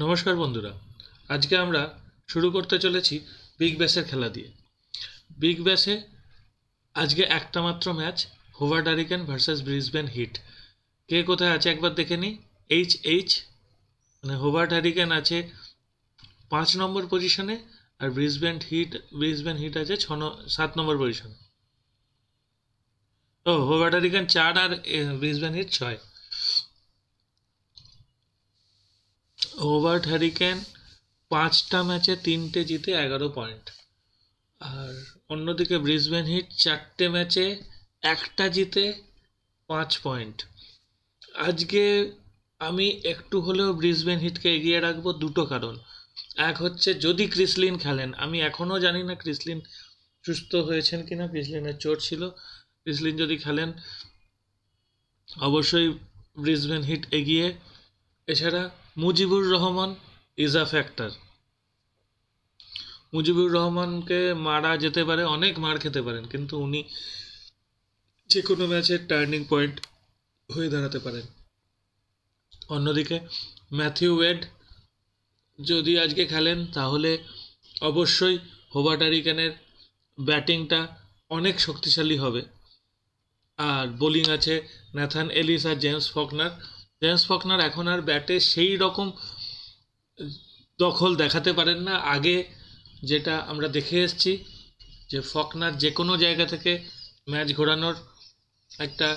नमस्कार बंधुरा, आज के आमरा शुरू करते चलेछि बिग बैशेर खेला दिए। बिग बैशे आज के एकटा मात्र match Hobart hurricane versus Brisbane Heat. के कोथाय आछे एकबार देखे नी। एच एच माने होबार्ट हारिकेन आछे 5 नम्बर पजिशने और ब्रिसबेन हिट आछे 7 नम्बर पजिशने। तो होबार्ट हारिकेन 4 और ब्रिसबेन हिट 6। होबार्ट हारिकेन 5टा मैचे 3টে जीते 11 पॉइंट और अन्यदिके ब्रिसबेन हिट 4টে मैचे 1टा जीते 5 पॉइंट। आज के आमी एकटू होलेও ब्रिसबेन हिट के एगिए राखबो दुटो कारण। एक होच्छे जोदि क्रिसलिन खेलेन, आमी एखोनो जानि ना क्रिसलिन सुस्थ होयेछेन किना, क्रिसलिनेर चोट छिलो। क्रिसलिन जोदि खेलेन अवश्यई ब्रिसबेन हिट एगिए। एछाड़ा Mujibur Rahman is a factor. Mujibur Rahman के मारा जेते पारे, अनेक मार खेते पारेन, किन्तु उनी जेकोनो मैचे टार्निंग पॉइंट हये दाঁড়াতে पारेन। अन्यदिके मैथ्यू वेड जोदि आजके खेलेन ताहले अवश्यई होबार्ट हारिकेनेर बैटिंगटा अनेक शक्तिशाली होबे। आर बोलिंग आछे नाथान एलिस आर जेम्स फकनार एखोन आर बैटे सेई रकम दखल देखाते पारेन ना। आगे जेटा आमरा देखे एसेछि जे फकनार जे कोनो जायगा थेके मैच घोरानोर एकटा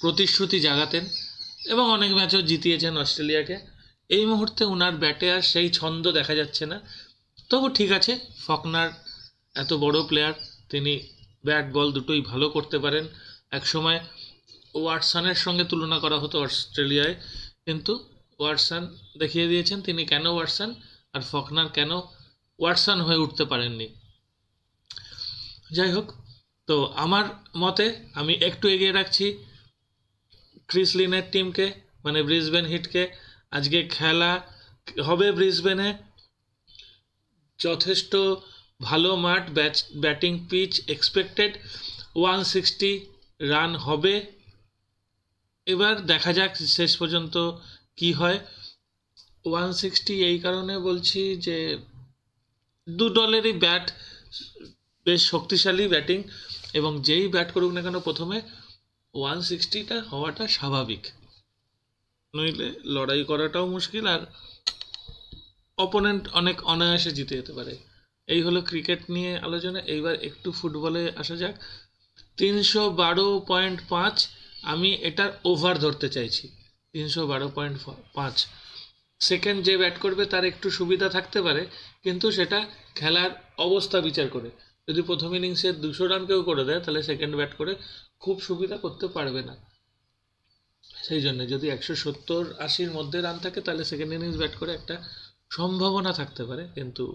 प्रतिश्रुति जागातेन एबं अनेक मैचो जितिएछेन अस्ट्रेलियाके। एई मुहूर्ते उनार बैटे आर सेई छंद देखा जाच्छे ना। तबु ठीक आछे, फकनार एतो बड़ो प्लेयार, तिनि बैट बल दुटोई भालो करते पारेन। एक समय वाटसनर संगे तुलना करा हतो अस्ट्रेलियाय, किन्तु वाटसन देखिए दिएछेन तिनि केन वाटसन और फकनार केन वाटसन हये उठते पारेननि। जाई होक, तो आमार मते आमी एकटू एगिए राखछि क्रिसलिनेर टीम के, माने ब्रिसबेन हिट के। आज के खेला होबे ब्रिसबेने, यथेष्ट भालो माठ, बैटिंग पिच, एक्सपेक्टेड 160 रान होबे। এবার দেখা যাক শেষ পর্যন্ত কি হয়। 160 এই কারণে বলছি যে দু দলেরই ব্যাট বেশ শক্তিশালী ব্যাটিং, এবং যেই ব্যাট করুক না কেন প্রথমে 160টা হওয়াটা স্বাভাবিক, নইলে লড়াই করাটাও মুশকিল আর অপোনেন্ট অনেক অনায়াসে জিতে যেতে পারে। এই হলো ক্রিকেট নিয়ে আলোচনা। এইবার একটু ফুটবলে আসা যাক। 312.5 आमी एटार ओभार धरते चाइछि। 312.5 सेकेंड जे बैट करबे तार एकटू सुविधा थाकते पारे, किन्तु सेटा खेलार अवस्था विचार करे। यदि प्रथम इनिंगसे 200 रान केउ करे देय ताहले सेकेंड बैट करे खूब सुविधा करते पारबे ना। सेई जन्य यदि 170-80 एर मध्य रान थाके ताहले सेकेंड इनिंग्स बैट करे एकटा सम्भावना थाकते पारे, किन्तु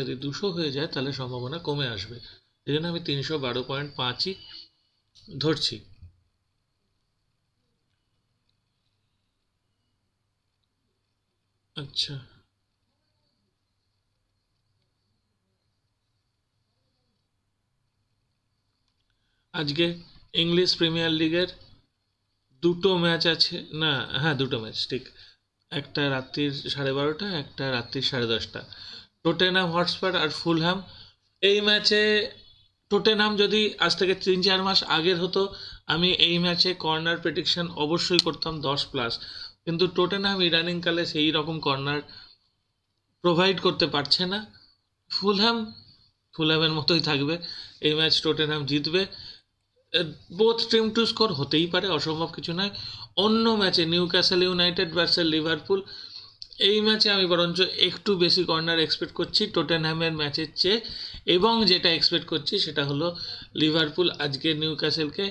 यदि 200 हये जाय ताहले सम्भावना कमे आसबे। एइजोन्य आमी 312.5 ई धरछि। अच्छा, आज के इंग्लिश प्रिमियर लीगर दुटो मैच आछे ना। हाँ, दुटो मैच ठीक, एकटा रात्तिर 12:30 एकटा रात्तिर 10:30। टोटेनहाम हटस्पार और फुलहाम। एई मैचे टोटेनहाम जदि आज थेके 3-4 मास आगेर हतो आमी एई मैचे कर्नार प्रेडिक्शन अवश्यई करताम 10+। किन्तु टोटेनहाम इदानीं काले सेई रकम कर्नार प्रोवाइड करते पारछे ना। फुलहामेर मतोई थाकबे एई मैच, टोटेनहाम जितबे। बोथ टीम टू स्कोर होतेई पारे, असम्भव किछु नय। अन्य मैचे निউক্যাসল ইউনাইটেড ভার্সেস লিভারপুল, এই ম্যাচে আমি বরঞ্চ একটু বেশি কর্নার এক্সপেক্ট করছি টটেনহামের ম্যাচের চেয়ে, এবং যেটা এক্সপেক্ট করছি সেটা হলো লিভারপুল আজকে নিউক্যাসলকে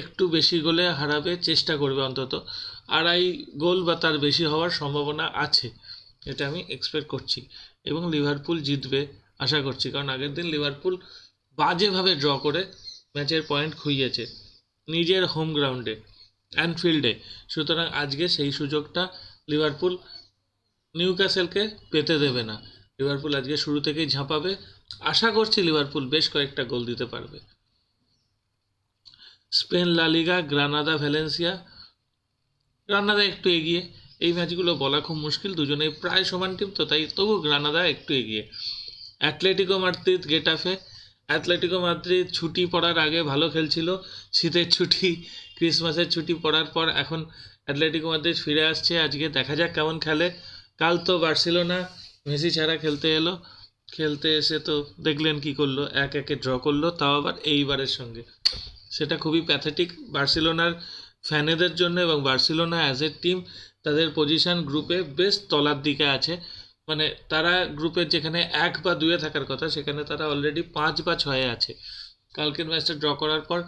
একটু বেশি গোলে হারাবে, চেষ্টা করবে, অন্তত 2.5 গোল বা তার বেশি হওয়ার সম্ভাবনা আছে, এটা আমি এক্সপেক্ট করছি। এবং লিভারপুল জিতবে আশা করছি, কারণ আগের দিন লিভারপুল বাজেভাবে ড্র করে ম্যাচের পয়েন্ট খুইয়েছে নিজের হোম গ্রাউন্ডে, অ্যানফিল্ডে। সুতরাং আজকে সেই সুযোগটা লিভারপুল নিউক্যাসল के পেতে দেবে না। লিভারপুল আজকে শুরু থেকেই ঝাঁপাবে, আশা করছি লিভারপুল বেশ কয়েকটা গোল দিতে পারবে। স্পেন লা লিগা, গ্রানাদা ভ্যালেন্সিয়া। গ্রানাদা একটু এগিয়ে, এই ম্যাচগুলো বলা খুব মুশকিল, দুজনেই প্রায় সমান টিম তো, তাই তবু গ্রানাদা একটু এগিয়ে। Atletico Madrid Getafe, Atletico Madrid ছুটি পড়ার আগে ভালো খেলছিল, শীতের ছুটি ক্রিসমাসের ছুটি পড়ার পর এখন অ্যাটলেটিকো মাদ্রিদ ফিরে আসছে, আজকে দেখা যাক কেমন খেলে। কাল তো বার্সেলোনা মেসি ছাড়া খেলতে এলো, খেলতে এসে তো দেখলেন কি করলো, 1-1 ড্র করলো, তাও আবার এইবারের সঙ্গে, সেটা খুবই প্যাথেটিক বার্সেলোনার ফ্যানেদের জন্য। এবং বার্সেলোনা অ্যাজ এ টিম তাদের পজিশান গ্রুপে বেশ তলার দিকে আছে, মানে তারা গ্রুপের যেখানে 1 বা 2-এ থাকার কথা সেখানে তারা অলরেডি 5 বা 6-এ আছে। কালকের ম্যাচটা ড্র করার পর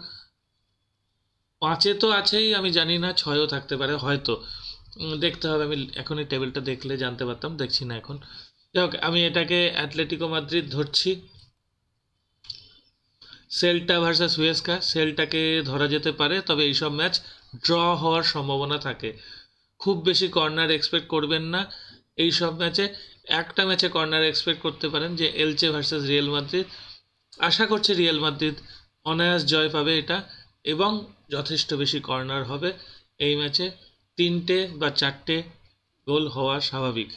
5-এ তো আছেই, আমি জানি না 6-ও থাকতে পারে হয়তো, দেখতে হবে, আমি এখনই টেবিলটা দেখলে জানতে পারতাম, দেখছি না এখন। যাই হোক, আমি এটাকে অ্যাটলেটিকো মাদ্রিদ ধরছি। সেল্টা ভার্সাস হুয়েস্কা, সেল্টাকে ধরা যেতে পারে, তবে এইসব ম্যাচ ড্র হওয়ার সম্ভাবনা থাকে, খুব বেশি কর্নার এক্সপেক্ট করবেন না এই সব ম্যাচে। একটা ম্যাচে কর্নার এক্সপেক্ট করতে পারেন, যে এলচে ভার্সেস রিয়াল মাদ্রিদ, আশা করছি রিয়াল মাদ্রিদ অনায়াস জয় পাবে এটা, এবং যথেষ্ট বেশি কর্নার হবে এই ম্যাচে, 3 বা 4 গোল হওয়া স্বাভাবিক।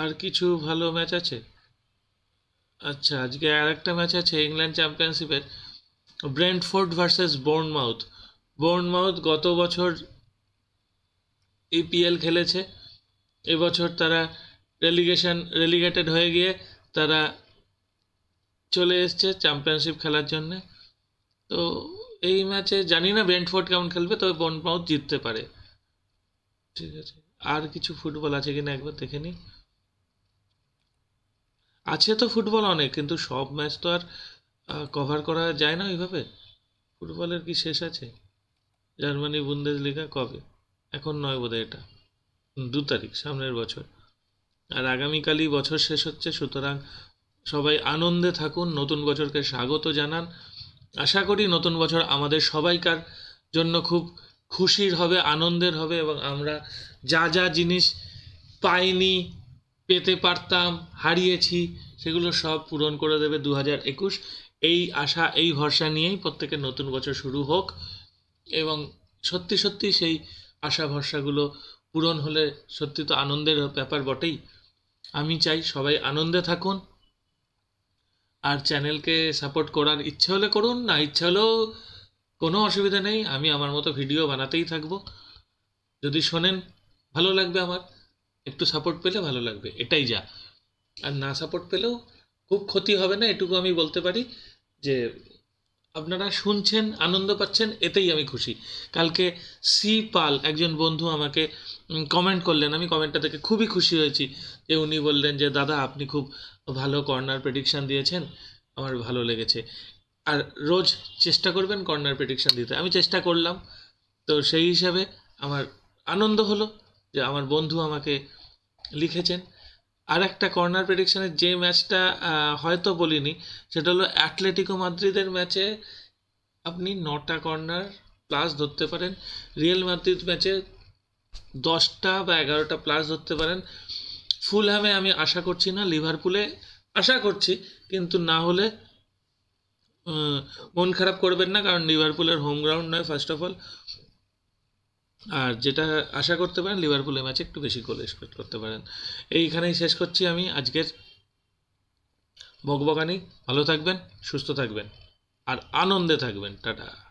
আর কিছু ভালো ম্যাচ আছে? আচ্ছা, আজকে আর একটা ম্যাচ আছে ইংল্যান্ড চ্যাম্পিয়নশিপের, ব্রেন্টফোর্ড ভার্সেস বোর্নমাউথ। বোর্নমাউথ গত বছর EPL খেলেছে, এবছর তারা রেলিগেটেড হয়ে গিয়ে তারা চলে এসছে চ্যাম্পিয়নশিপ খেলার জন্যে। তো এই ম্যাচে জানি না ব্রেন্টফোর্ড কেমন খেলবে, তবে বোর্নমাউথ জিততে পারে। ঠিক আছে, আর কিছু ফুটবল আছে কিনা একবার দেখে নিই। আছে তো ফুটবল অনেক, কিন্তু সব ম্যাচ তো আর কভার করা যায় না ওইভাবে। ফুটবলের কি শেষ আছে? জার্মানি বুন্দেসলিগা কবে? এখন নয় বোধহয়, এটা 2 তারিখ সামনের বছর, আর আগামীকালই বছর শেষ হচ্ছে, সুতরাং সবাই আনন্দে থাকুন, নতুন বছরকে স্বাগত জানান। আশা করি নতুন বছর আমাদের সবাইকার জন্য খুব খুশির হবে, আনন্দের হবে, এবং আমরা যা যা জিনিস পাইনি, পেতে পারতাম, হারিয়েছি, সেগুলো সব পূরণ করে দেবে 2021। এই আশা, এই ভরসা নিয়েই প্রত্যেকের নতুন বছর শুরু হোক, এবং সত্যি সত্যি সেই আশা ভরসাগুলো পূরণ হলে সত্যি তো আনন্দের ব্যাপার বটেই। আমি চাই সবাই আনন্দে থাকুন, আর চ্যানেলকে সাপোর্ট করার ইচ্ছে হলে করুন, না ইচ্ছে হলেও কোনো অসুবিধা নেই, আমি আমার মতো ভিডিও বানাতেই থাকবো। যদি শোনেন ভালো লাগবে, আমার একটু সাপোর্ট পেলে ভালো লাগবে, এটাই যা, আর না সাপোর্ট পেলেও খুব ক্ষতি হবে না, এটুকু আমি বলতে পারি যে আপনারা শুনছেন, আনন্দ পাচ্ছেন, এতেই আমি খুশি। কালকে পাল একজন বন্ধু আমাকে কমেন্ট করলেন, আমি কমেন্টটা থেকে খুবই খুশি হয়েছি, যে উনি বললেন যে দাদা আপনি খুব ভালো কর্নার প্রেডিকশান দিয়েছেন, আমার ভালো লেগেছে, আর রোজ চেষ্টা করবেন কর্নার প্রেডিকশান দিতে। আমি চেষ্টা করলাম, তো সেই হিসাবে আমার আনন্দ হলো যে আমার বন্ধু আমাকে লিখেছেন। আর একটা কর্নার প্রেডিকশানের যে ম্যাচটা হয়তো বলিনি, সেটা হলো অ্যাটলেটিকো মাদ্রিদের ম্যাচে আপনি 9টা কর্নার প্লাস ধরতে পারেন, রিয়াল মাদ্রিদ ম্যাচে 10টা বা 11টা প্লাস ধরতে পারেন। ফুলহামে আমি আশা করছি না, লিভারপুলে আশা করছি, কিন্তু না হলে মন খারাপ করবেন না, কারণ লিভারপুলের হোম গ্রাউন্ড নয় ফার্স্ট অফ অল। আর যেটা আশা করতে পারেন, লিভারপুলের ম্যাচে একটু বেশি গোল এক্সপেক্ট করতে পারেন। এইখানেই শেষ করছি আমি আজকের বকবকানি। ভালো থাকবেন, সুস্থ থাকবেন, আর আনন্দে থাকবেন। টাটা।